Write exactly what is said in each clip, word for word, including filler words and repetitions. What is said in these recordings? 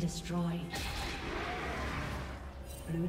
Destroyed. Blue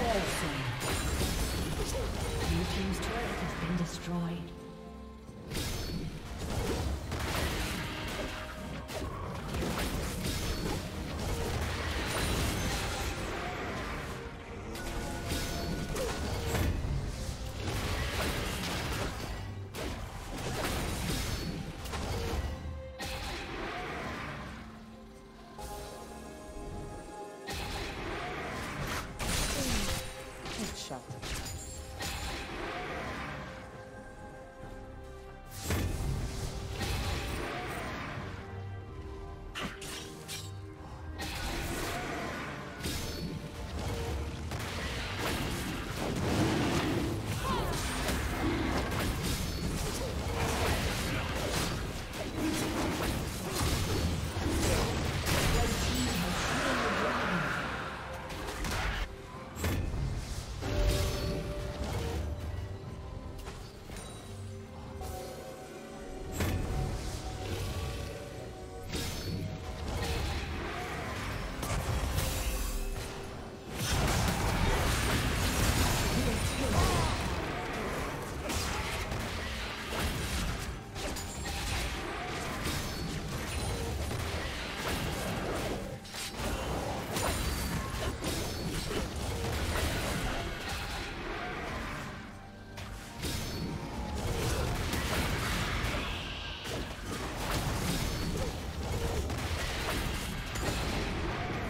Your team's turret has been destroyed.